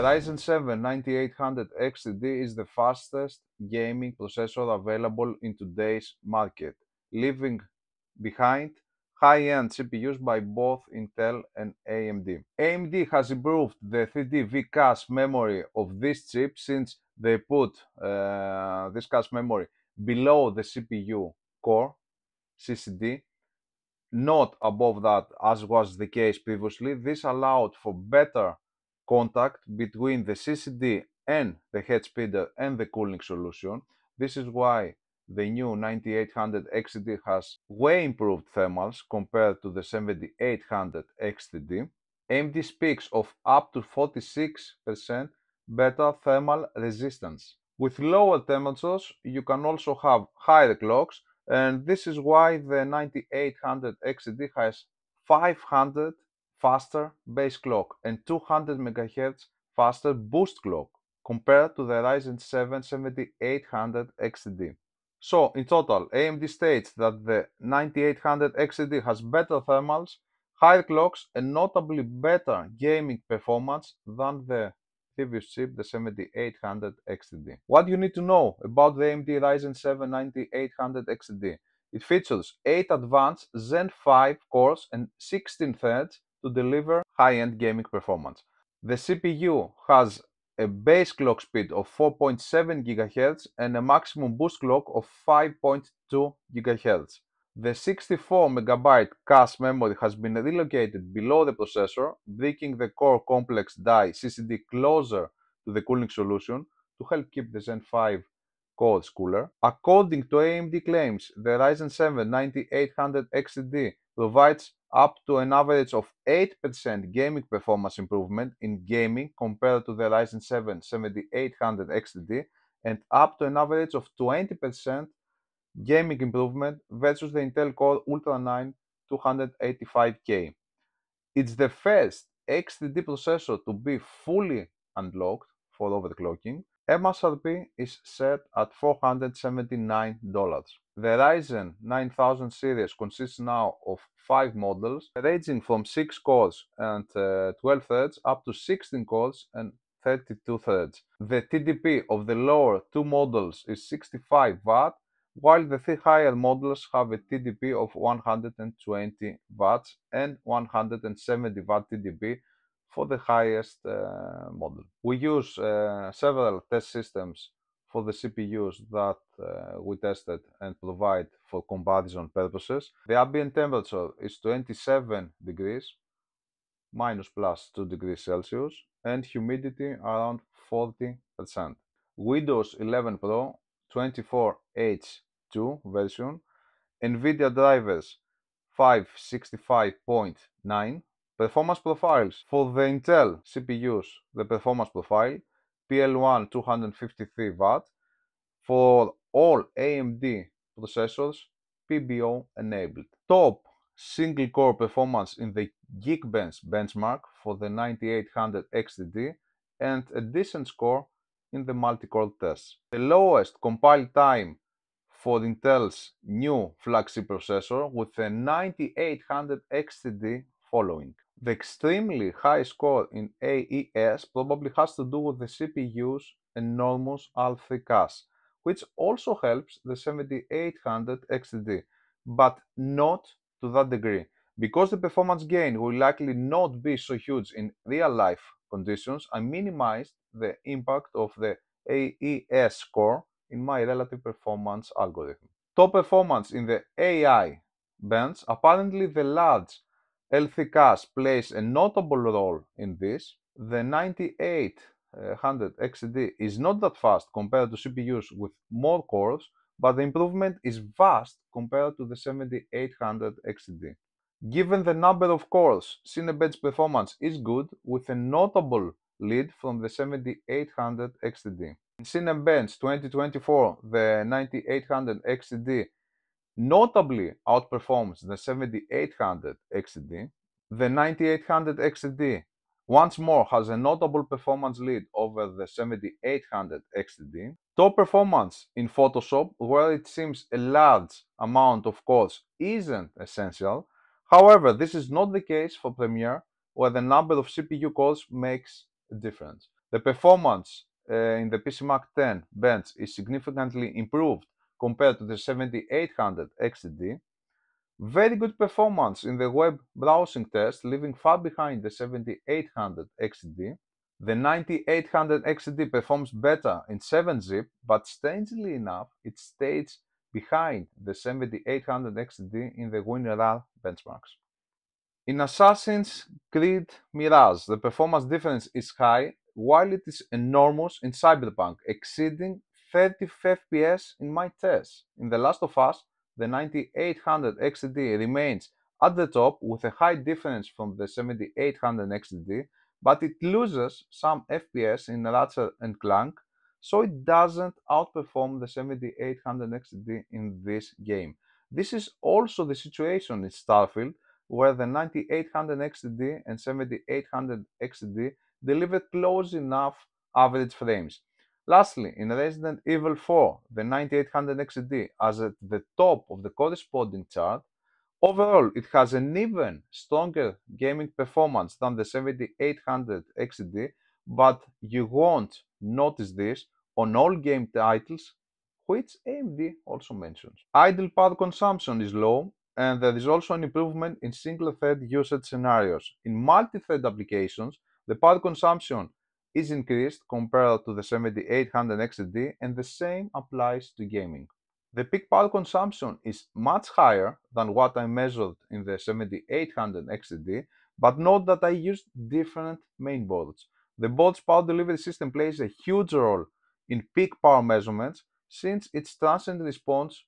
The Ryzen 7 9800X3D is the fastest gaming processor available in today's market, leaving behind high-end CPUs by both Intel and AMD. AMD has improved the 3D V-Cache memory of this chip since they put this cache memory below the CPU core, CCD, not above that as was the case previously. This allowed for better contact between the CCD and the head speeder and the cooling solution. This is why the new 9800XD has way improved thermals compared to the 7800XD. AMD speaks of up to 46% better thermal resistance. With lower temperatures, you can also have higher clocks, and this is why the 9800XD has 500 faster base clock and 200 MHz faster boost clock compared to the Ryzen 7 7800XD. So, in total, AMD states that the 9800XD has better thermals, higher clocks, and notably better gaming performance than the previous chip, the 7800XD. What you need to know about the AMD Ryzen 7 9800XD? It features 8 advanced Zen 5 cores and 16 threads to deliver high-end gaming performance. The CPU has a base clock speed of 4.7 GHz and a maximum boost clock of 5.2 GHz. The 64 MB cache memory has been relocated below the processor, bringing the core complex die CCD closer to the cooling solution to help keep the Zen 5 cores cooler. According to AMD claims, the Ryzen 7 9800XD provides up to an average of 8% gaming performance improvement in gaming compared to the Ryzen 7 7800XD and up to an average of 20% gaming improvement versus the Intel Core Ultra 9 285K. It's the first XDD processor to be fully unlocked for overclocking. MSRP is set at $479. The Ryzen 9000 series consists now of 5 models, ranging from 6 cores and 12 threads up to 16 cores and 32 threads. The TDP of the lower 2 models is 65 watts, while the 3 higher models have a TDP of 120 watts and 170 watt TDP for the highest model. We use several test systems for the CPUs that we tested and provide for comparison purposes. The ambient temperature is 27 degrees, minus plus 2 degrees Celsius, and humidity around 40%. Windows 11 Pro 24H2 version, NVIDIA drivers 565.9, performance profiles for the Intel CPUs, the performance profile, PL1 253 Watt, for all AMD processors, PBO enabled. Top single core performance in the Geekbench benchmark for the 9800XD and a decent score in the multi-core tests. The lowest compile time for Intel's new flagship processor with the 9800XD following. The extremely high score in AES probably has to do with the CPU's enormous R3 cache, which also helps the 7800XD, but not to that degree. Because the performance gain will likely not be so huge in real-life conditions, I minimized the impact of the AES score in my relative performance algorithm. Top performance in the AI bench, apparently the large L3 cache plays a notable role in this. The 9800XD is not that fast compared to CPUs with more cores, but the improvement is vast compared to the 7800XD. Given the number of cores, Cinebench performance is good, with a notable lead from the 7800XD. In Cinebench 2024, the 9800XD notably outperforms the 7800XD. The 9800XD once more has a notable performance lead over the 7800XD. Top performance in Photoshop, where it seems a large amount of cores isn't essential. However, this is not the case for Premiere, where the number of CPU cores makes a difference. The performance in the PCMark10 bench is significantly improved compared to the 7800 XD. Very good performance in the web browsing test, leaving far behind the 7800 XD. The 9800 XD performs better in 7Zip, but strangely enough, it stays behind the 7800 XD in the WinRAR benchmarks. In Assassin's Creed Mirage, the performance difference is high, while it is enormous in Cyberpunk, exceeding 30 FPS in my test. In The Last of Us, the 9800 XD remains at the top with a high difference from the 7800 XD, but it loses some FPS in Ratchet and Clank, so it doesn't outperform the 7800 XD in this game. This is also the situation in Starfield, where the 9800 XD and 7800 XD deliver close enough average frames. Lastly, in Resident Evil 4, the 9800 XD is at the top of the corresponding chart. Overall, it has an even stronger gaming performance than the 7800 XD, but you won't notice this on all game titles, which AMD also mentions. Idle power consumption is low, and there is also an improvement in single-thread usage scenarios. In multi-thread applications, the power consumption is increased compared to the 7800 XD, and the same applies to gaming. The peak power consumption is much higher than what I measured in the 7800 XD, but note that I used different mainboards. The board's power delivery system plays a huge role in peak power measurements, since its transient response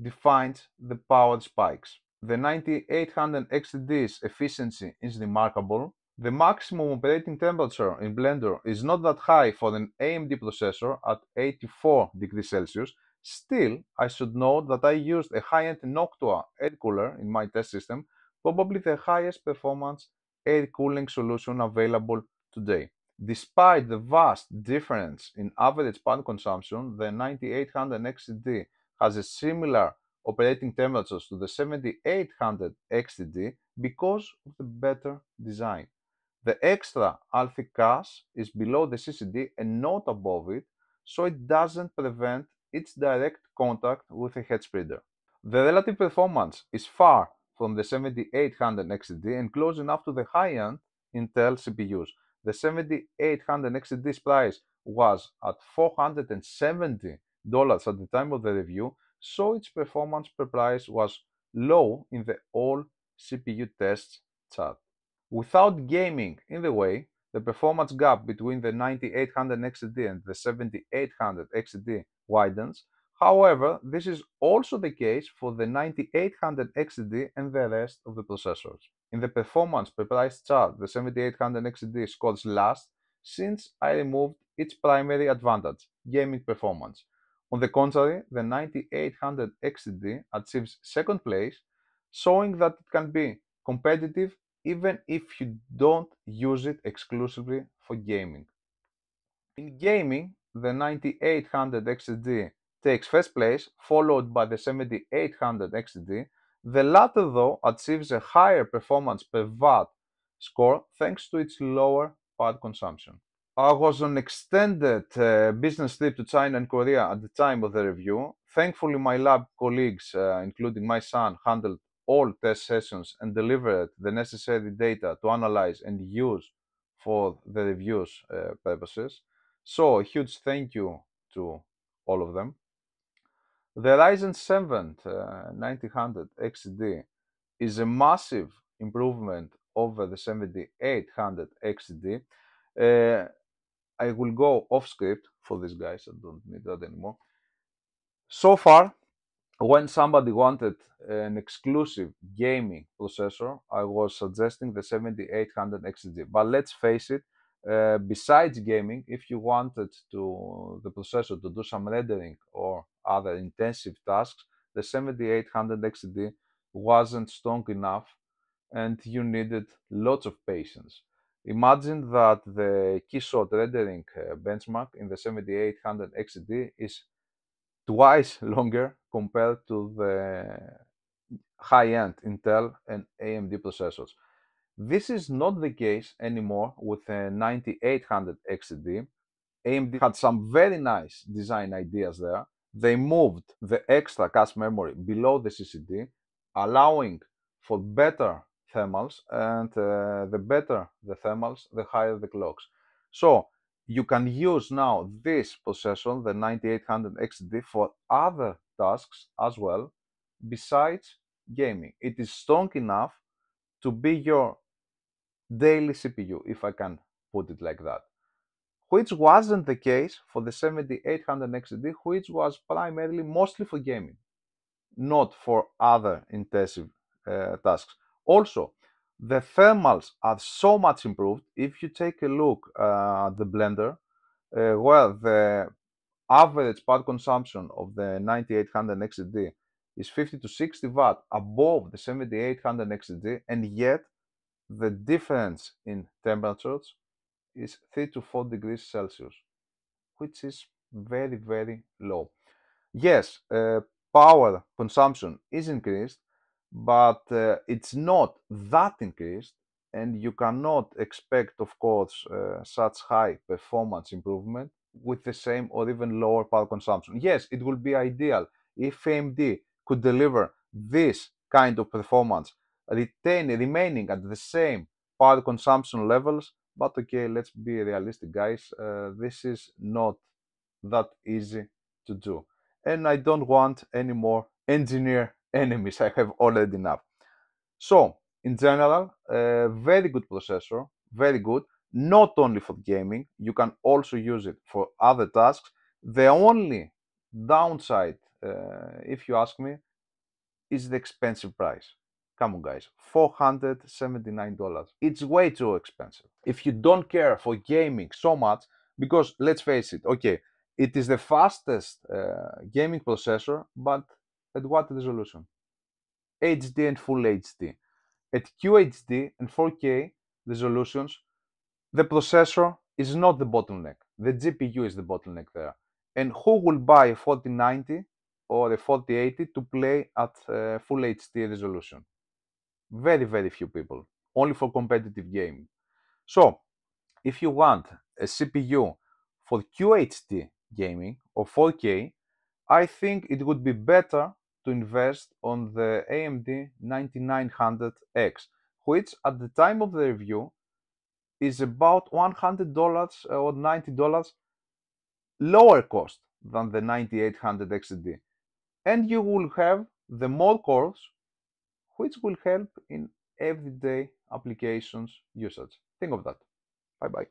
defines the power spikes. The 9800 XD's efficiency is remarkable. The maximum operating temperature in Blender is not that high for an AMD processor at 84 degrees Celsius. Still, I should note that I used a high-end Noctua air cooler in my test system, probably the highest performance air cooling solution available today. Despite the vast difference in average power consumption, the 9800 XD has a similar operating temperatures to the 7800 XD because of the better design. The extra alpha cache is below the CCD and not above it, so it doesn't prevent its direct contact with a head spreader. The relative performance is far from the 7800 XD and close enough to the high-end Intel CPUs. The 7800 XD's price was at $470 at the time of the review, so its performance per price was low in the all CPU tests chart. Without gaming in the way, the performance gap between the 9800 XD and the 7800 XD widens. However, this is also the case for the 9800 XD and the rest of the processors. In the performance per price chart, the 7800 XD scores last, since I removed its primary advantage, gaming performance. On the contrary, the 9800 XD achieves second place, showing that it can be competitive even if you don't use it exclusively for gaming. In gaming, the 9800 XD takes first place, followed by the 7800 XD. The latter, though, achieves a higher performance per watt score thanks to its lower power consumption. I was on an extended business trip to China and Korea at the time of the review. Thankfully, my lab colleagues, including my son, handled all test sessions and delivered the necessary data to analyze and use for the reviews purposes. So, a huge thank you to all of them. The Ryzen 7 9900 XD is a massive improvement over the 7800 XD. I will go off script for these guys, I don't need that anymore. So far, when somebody wanted an exclusive gaming processor, I was suggesting the 7800 XD. But let's face it, besides gaming, if you wanted the processor to do some rendering or other intensive tasks, the 7800 XD wasn't strong enough and you needed lots of patience. Imagine that the Keyshot rendering benchmark in the 7800 XD is twice longer compared to the high-end Intel and AMD processors. This is not the case anymore with a 9800 XD. AMD had some very nice design ideas there. They moved the extra cache memory below the CCD, allowing for better thermals, and the better the thermals, the higher the clocks. So you can use now this processor, the 9800 XD, for other tasks as well besides gaming. It is strong enough to be your daily CPU, if I can put it like that, which wasn't the case for the 7800 XD, which was primarily mostly for gaming, not for other intensive tasks. Also, the thermals are so much improved. If you take a look at the Blender, where the average power consumption of the 9800 XD is 50 to 60 watt above the 7800 XD, and yet the difference in temperatures is 3 to 4 degrees Celsius, which is very, very low. Yes, power consumption is increased, but it's not that increased, and you cannot expect, of course, such high performance improvement with the same or even lower power consumption. Yes, it would be ideal if AMD could deliver this kind of performance, remaining at the same power consumption levels. But okay, let's be realistic, guys. This is not that easy to do. And I don't want any more engineer enemies. I have already enough. So, in general, very good processor, very good. Not only for gaming, you can also use it for other tasks. The only downside, if you ask me, is the expensive price. Come on, guys, $479. It's way too expensive. If you don't care for gaming so much, because let's face it, okay, it is the fastest gaming processor, but at what resolution? HD and full HD. At QHD and 4K resolutions, the processor is not the bottleneck. The GPU is the bottleneck there. And who will buy a 4090 or a 4080 to play at full HD resolution? Very, very few people, only for competitive gaming. So, if you want a CPU for QHD gaming or 4K, I think it would be better to invest on the AMD 9900X, which at the time of the review is about $100 or $90 lower cost than the 9800 XD. And you will have the more cores, which will help in everyday applications usage. Think of that. Bye-bye.